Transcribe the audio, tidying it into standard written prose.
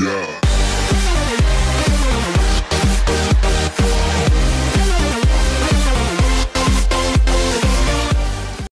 Yeah.